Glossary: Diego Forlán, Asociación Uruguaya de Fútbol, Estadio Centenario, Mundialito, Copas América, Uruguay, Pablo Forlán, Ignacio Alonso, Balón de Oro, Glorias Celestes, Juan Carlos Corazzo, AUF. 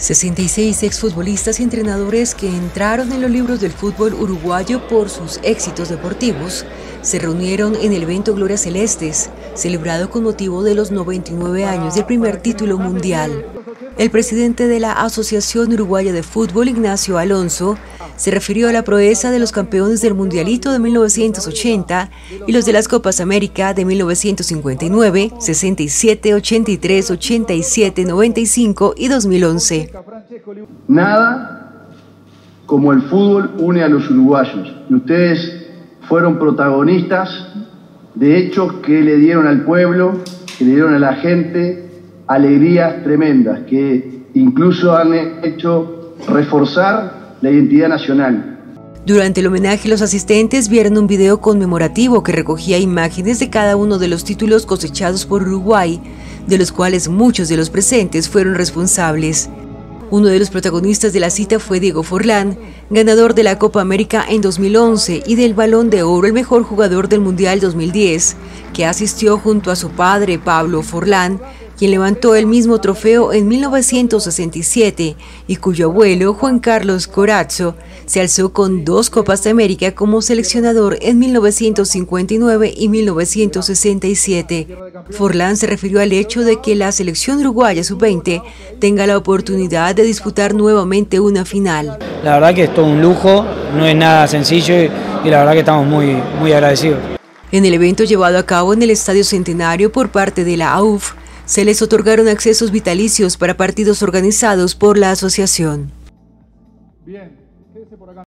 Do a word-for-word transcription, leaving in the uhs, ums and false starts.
sesenta y seis exfutbolistas y entrenadores que entraron en los libros del fútbol uruguayo por sus éxitos deportivos se reunieron en el evento Glorias Celestes, celebrado con motivo de los noventa y nueve años del primer título mundial. El presidente de la Asociación Uruguaya de Fútbol, Ignacio Alonso, se refirió a la proeza de los campeones del Mundialito de mil novecientos ochenta y los de las Copas América de mil novecientos cincuenta y nueve, sesenta y siete, ochenta y tres, ochenta y siete, noventa y cinco y dos mil once. Nada como el fútbol une a los uruguayos, y ustedes fueron protagonistas de hechos que le dieron al pueblo, que le dieron a la gente alegrías tremendas, que incluso han hecho reforzar la identidad nacional. Durante el homenaje, los asistentes vieron un video conmemorativo que recogía imágenes de cada uno de los títulos cosechados por Uruguay, de los cuales muchos de los presentes fueron responsables. Uno de los protagonistas de la cita fue Diego Forlán, ganador de la Copa América en dos mil once y del Balón de Oro, el mejor jugador del Mundial dos mil diez, que asistió junto a su padre Pablo Forlán, quien levantó el mismo trofeo en mil novecientos sesenta y siete y cuyo abuelo, Juan Carlos Corazzo, se alzó con dos Copas de América como seleccionador en mil novecientos cincuenta y nueve y mil novecientos sesenta y siete. Forlán se refirió al hecho de que la selección uruguaya sub veinte tenga la oportunidad de disputar nuevamente una final. La verdad que es todo un lujo, no es nada sencillo y, y la verdad que estamos muy, muy agradecidos. En el evento llevado a cabo en el Estadio Centenario por parte de la A U F, se les otorgaron accesos vitalicios para partidos organizados por la asociación. Bien.